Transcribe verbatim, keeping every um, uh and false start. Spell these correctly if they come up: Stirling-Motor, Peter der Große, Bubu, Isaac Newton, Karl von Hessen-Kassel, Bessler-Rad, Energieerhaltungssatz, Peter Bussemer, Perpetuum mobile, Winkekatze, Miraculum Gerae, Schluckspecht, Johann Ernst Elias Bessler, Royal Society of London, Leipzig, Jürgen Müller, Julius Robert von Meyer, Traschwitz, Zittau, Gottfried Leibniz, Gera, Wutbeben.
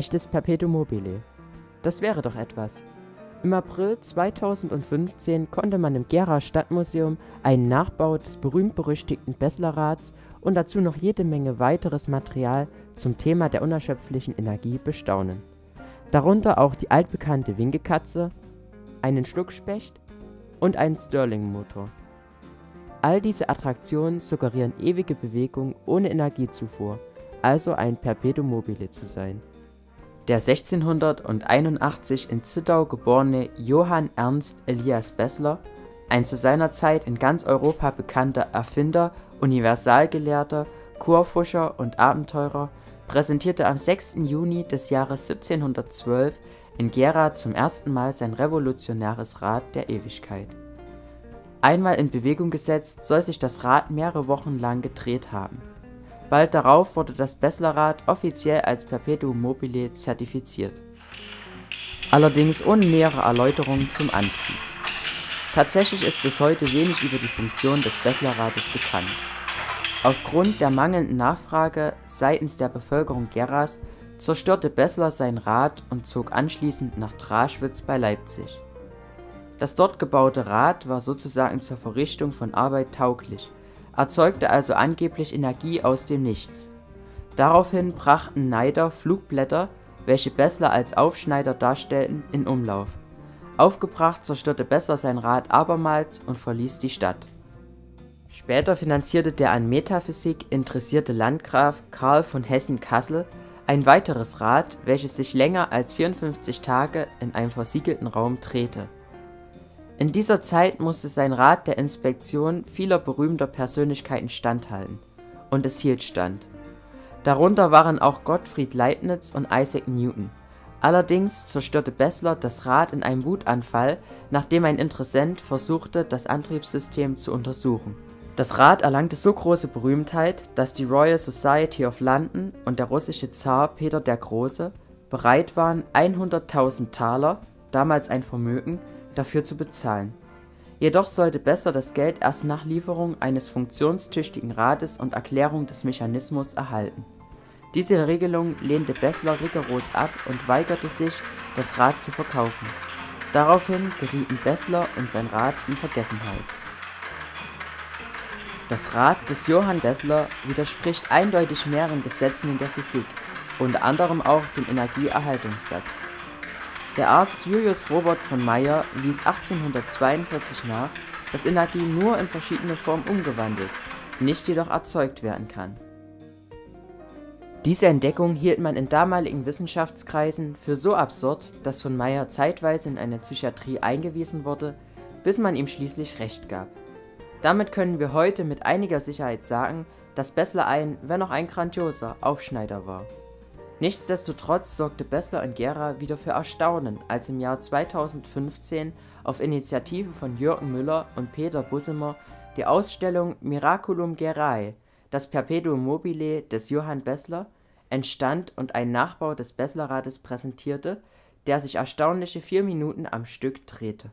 echtes Perpetuum mobile. Das wäre doch etwas. Im April zweitausendfünfzehn konnte man im Gera Stadtmuseum einen Nachbau des berühmt-berüchtigten Bessler-Rads und dazu noch jede Menge weiteres Material zum Thema der unerschöpflichen Energie bestaunen. Darunter auch die altbekannte Winkekatze, einen Schluckspecht und einen Stirling-Motor. All diese Attraktionen suggerieren ewige Bewegung ohne Energiezufuhr, also ein Perpetuum mobile zu sein. Der sechzehnhunderteinundachtzig in Zittau geborene Johann Ernst Elias Bessler, ein zu seiner Zeit in ganz Europa bekannter Erfinder, Universalgelehrter, Kurfürster und Abenteurer, präsentierte am sechsten Juni des Jahres siebzehnhundertzwölf in Gera zum ersten Mal sein revolutionäres Rad der Ewigkeit. Einmal in Bewegung gesetzt, soll sich das Rad mehrere Wochen lang gedreht haben. Bald darauf wurde das Bessler-Rad offiziell als Perpetuum mobile zertifiziert. Allerdings ohne nähere Erläuterungen zum Antrieb. Tatsächlich ist bis heute wenig über die Funktion des Bessler-Rades bekannt. Aufgrund der mangelnden Nachfrage seitens der Bevölkerung Geras zerstörte Bessler sein Rad und zog anschließend nach Traschwitz bei Leipzig. Das dort gebaute Rad war sozusagen zur Verrichtung von Arbeit tauglich, erzeugte also angeblich Energie aus dem Nichts. Daraufhin brachten Neider Flugblätter, welche Bessler als Aufschneider darstellten, in Umlauf. Aufgebracht zerstörte Bessler sein Rad abermals und verließ die Stadt. Später finanzierte der an Metaphysik interessierte Landgraf Karl von Hessen-Kassel ein weiteres Rad, welches sich länger als vierundfünfzig Tage in einem versiegelten Raum drehte. In dieser Zeit musste sein Rad der Inspektion vieler berühmter Persönlichkeiten standhalten, und es hielt stand. Darunter waren auch Gottfried Leibniz und Isaac Newton. Allerdings zerstörte Bessler das Rad in einem Wutanfall, nachdem ein Interessent versuchte, das Antriebssystem zu untersuchen. Das Rad erlangte so große Berühmtheit, dass die Royal Society of London und der russische Zar Peter der Große bereit waren, hunderttausend Taler, damals ein Vermögen, dafür zu bezahlen. Jedoch sollte Bessler das Geld erst nach Lieferung eines funktionstüchtigen Rades und Erklärung des Mechanismus erhalten. Diese Regelung lehnte Bessler rigoros ab und weigerte sich, das Rad zu verkaufen. Daraufhin gerieten Bessler und sein Rad in Vergessenheit. Das Rad des Johann Bessler widerspricht eindeutig mehreren Gesetzen in der Physik, unter anderem auch dem Energieerhaltungssatz. Der Arzt Julius Robert von Meyer wies achtzehnhundertzweiundvierzig nach, dass Energie nur in verschiedene Formen umgewandelt, nicht jedoch erzeugt werden kann. Diese Entdeckung hielt man in damaligen Wissenschaftskreisen für so absurd, dass von Meyer zeitweise in eine Psychiatrie eingewiesen wurde, bis man ihm schließlich Recht gab. Damit können wir heute mit einiger Sicherheit sagen, dass Bessler ein, wenn auch ein grandioser, Aufschneider war. Nichtsdestotrotz sorgte Bessler in Gera wieder für Erstaunen, als im Jahr zweitausendfünfzehn auf Initiative von Jürgen Müller und Peter Bussemer die Ausstellung Miraculum Gerae, das Perpetuum mobile des Johann Bessler, entstand und einen Nachbau des Bessler-Rades präsentierte, der sich erstaunliche vier Minuten am Stück drehte.